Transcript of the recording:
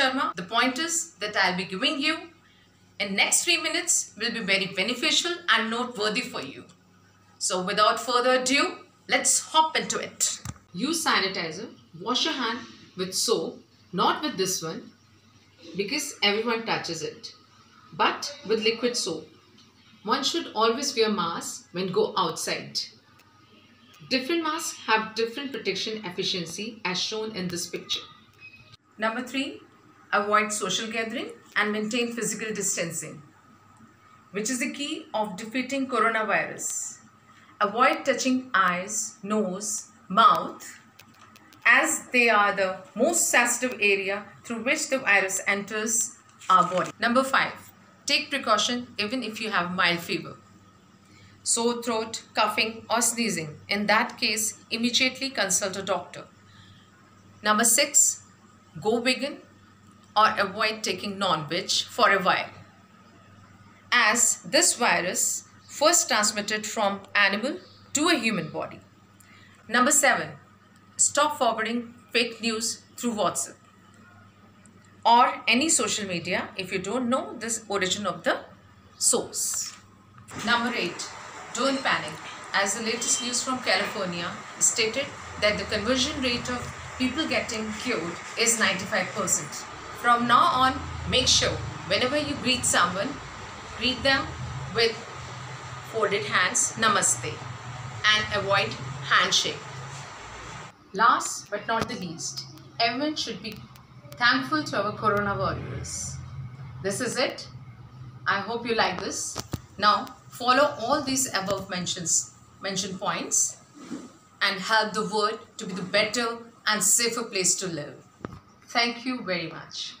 Sharma. The pointers that I'll be giving you in next 3 minutes will be very beneficial and noteworthy for you. So without further ado, let's hop into it. Use sanitizer, wash your hand with soap, not with this one because everyone touches it, but with liquid soap. One should always wear masks when go outside. Different masks have different protection efficiency as shown in this picture. Number 3, avoid social gathering and maintain physical distancing, which is the key of defeating coronavirus. Avoid touching eyes, nose, mouth, as they are the most sensitive area through which the virus enters our body. Number 5, take precaution even if you have mild fever, sore throat, coughing or sneezing. In that case, immediately consult a doctor. Number 6, go vegan or avoid taking non-veg for a while, as this virus first transmitted from animal to a human body. Number 7, stop forwarding fake news through WhatsApp or any social media if you don't know this origin of the source. Number 8, don't panic, as the latest news from California stated that the conversion rate of people getting cured is 95%. From now on, make sure whenever you greet someone, greet them with folded hands, namaste, and avoid handshake. Last but not the least, everyone should be thankful to our corona warriors. This is it. I hope you like this. Now follow all these above mentioned points and help the world to be the better and safer place to live. Thank you very much.